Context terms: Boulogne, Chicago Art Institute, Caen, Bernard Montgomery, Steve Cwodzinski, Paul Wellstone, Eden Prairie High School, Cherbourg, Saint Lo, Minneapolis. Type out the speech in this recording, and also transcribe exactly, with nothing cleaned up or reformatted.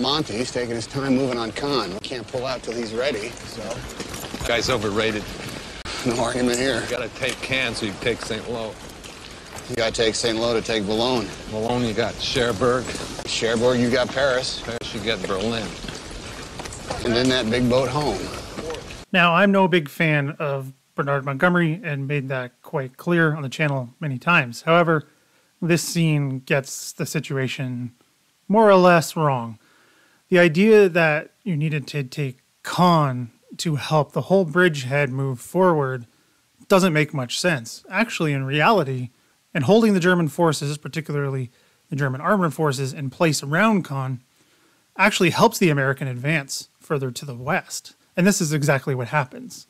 Monty's taking his time moving on Caen. We can't pull out till he's ready, so. Guy's overrated. No argument here. You gotta take Caen so you take Saint Lo. You gotta take Saint Lo to take Boulogne. Boulogne, you got Cherbourg. Cherbourg, you got Paris. Paris, you got Berlin. And then that big boat home. Now, I'm no big fan of Bernard Montgomery and made that quite clear on the channel many times. However, this scene gets the situation more or less wrong. The idea that you needed to take Caen to help the whole bridgehead move forward doesn't make much sense. Actually, in reality, and holding the German forces, particularly the German armored forces, in place around Caen actually helps the American advance further to the west. And this is exactly what happens.